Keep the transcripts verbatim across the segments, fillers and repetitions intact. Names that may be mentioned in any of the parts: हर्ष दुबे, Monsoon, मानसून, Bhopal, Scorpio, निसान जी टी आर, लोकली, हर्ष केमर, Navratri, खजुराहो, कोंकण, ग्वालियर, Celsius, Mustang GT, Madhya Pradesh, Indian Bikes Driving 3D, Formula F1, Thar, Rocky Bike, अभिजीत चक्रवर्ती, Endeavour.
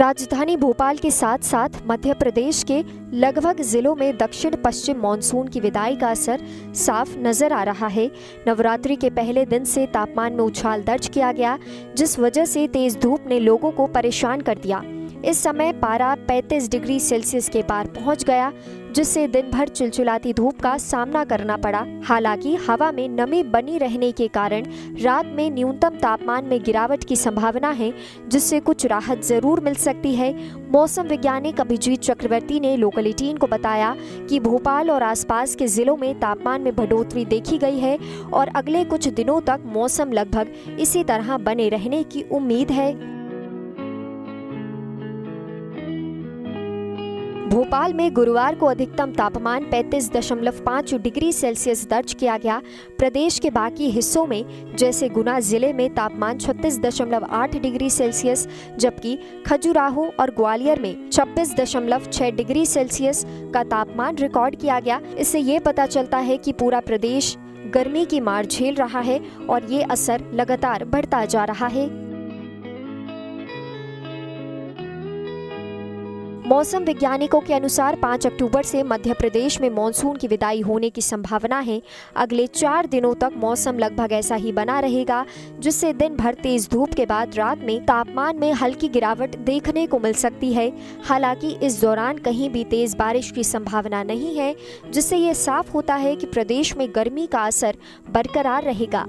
राजधानी भोपाल के साथ साथ मध्य प्रदेश के लगभग जिलों में दक्षिण पश्चिम मानसून की विदाई का असर साफ नजर आ रहा है। नवरात्रि के पहले दिन से तापमान में उछाल दर्ज किया गया, जिस वजह से तेज धूप ने लोगों को परेशान कर दिया। इस समय पारा पैंतीस डिग्री सेल्सियस के पार पहुंच गया, जिससे दिन भर चिलचिलाती धूप का सामना करना पड़ा। हालांकि हवा में नमी बनी रहने के कारण रात में न्यूनतम तापमान में गिरावट की संभावना है, जिससे कुछ राहत जरूर मिल सकती है। मौसम वैज्ञानिक अभिजीत चक्रवर्ती ने लोकली टीम को बताया कि भोपाल और आसपास के जिलों में तापमान में बढ़ोतरी देखी गई है और अगले कुछ दिनों तक मौसम लगभग इसी तरह बने रहने की उम्मीद है। भोपाल में गुरुवार को अधिकतम तापमान पैंतीस दशमलव पाँच डिग्री सेल्सियस दर्ज किया गया। प्रदेश के बाकी हिस्सों में जैसे गुना जिले में तापमान छत्तीस दशमलव आठ डिग्री सेल्सियस, जबकि खजुराहो और ग्वालियर में छब्बीस दशमलव छह डिग्री सेल्सियस का तापमान रिकॉर्ड किया गया। इससे ये पता चलता है कि पूरा प्रदेश गर्मी की मार झेल रहा है और ये असर लगातार बढ़ता जा रहा है। मौसम वैज्ञानिकों के अनुसार पाँच अक्टूबर से मध्य प्रदेश में मॉनसून की विदाई होने की संभावना है। अगले चार दिनों तक मौसम लगभग ऐसा ही बना रहेगा, जिससे दिन भर तेज धूप के बाद रात में तापमान में हल्की गिरावट देखने को मिल सकती है। हालांकि इस दौरान कहीं भी तेज बारिश की संभावना नहीं है, जिससे ये साफ होता है कि प्रदेश में गर्मी का असर बरकरार रहेगा।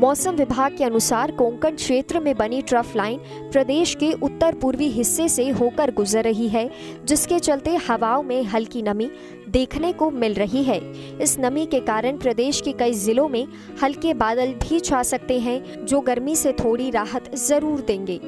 मौसम विभाग के अनुसार कोंकण क्षेत्र में बनी ट्रफ लाइन प्रदेश के उत्तर पूर्वी हिस्से से होकर गुजर रही है, जिसके चलते हवाओं में हल्की नमी देखने को मिल रही है। इस नमी के कारण प्रदेश के कई जिलों में हल्के बादल भी छा सकते हैं, जो गर्मी से थोड़ी राहत जरूर देंगे।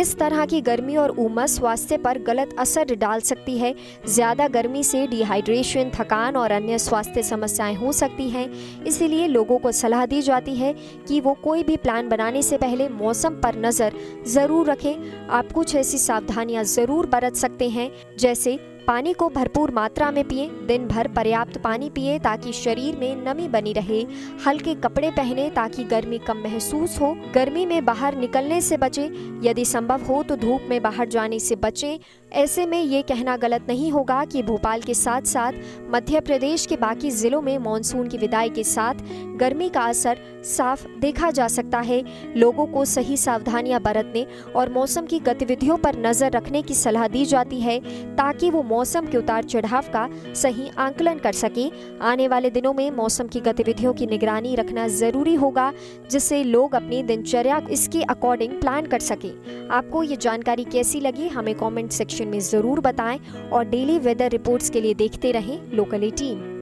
इस तरह की गर्मी और उमस स्वास्थ्य पर गलत असर डाल सकती है। ज़्यादा गर्मी से डिहाइड्रेशन, थकान और अन्य स्वास्थ्य समस्याएं हो सकती हैं। इसीलिए लोगों को सलाह दी जाती है कि वो कोई भी प्लान बनाने से पहले मौसम पर नज़र ज़रूर रखें। आप कुछ ऐसी सावधानियां ज़रूर बरत सकते हैं, जैसे पानी को भरपूर मात्रा में पिएं, दिन भर पर्याप्त पानी पिएं ताकि शरीर में नमी बनी रहे, हल्के कपड़े पहने ताकि गर्मी कम महसूस हो, गर्मी में बाहर निकलने से बचें, यदि संभव हो तो धूप में बाहर जाने से बचें। ऐसे में ये कहना गलत नहीं होगा कि भोपाल के साथ साथ मध्य प्रदेश के बाकी जिलों में मानसून की विदाई के साथ गर्मी का असर साफ देखा जा सकता है। लोगों को सही सावधानियां बरतने और मौसम की गतिविधियों पर नज़र रखने की सलाह दी जाती है, ताकि वो मौसम के उतार चढ़ाव का सही आकलन कर सकें। आने वाले दिनों में मौसम की गतिविधियों की निगरानी रखना ज़रूरी होगा, जिससे लोग अपनी दिनचर्या इसके अकॉर्डिंग प्लान कर सकें। आपको ये जानकारी कैसी लगी हमें कॉमेंट सेक्शन में ज़रूर बताएं और डेली वेदर रिपोर्ट्स के लिए देखते रहें लोकली टीम।